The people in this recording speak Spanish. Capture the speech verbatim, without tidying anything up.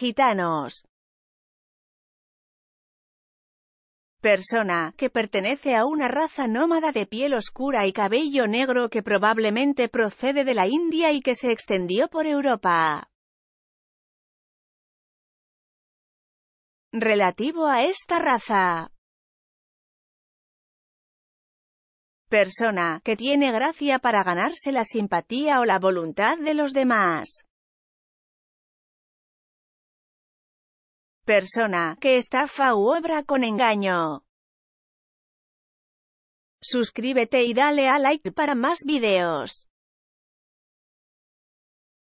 Gitanos. Persona, que pertenece a una raza nómada de piel oscura y cabello negro que probablemente procede de la India y que se extendió por Europa. Relativo a esta raza. Persona, que tiene gracia para ganarse la simpatía o la voluntad de los demás. Persona, que estafa u obra con engaño. Suscríbete y dale a like para más videos.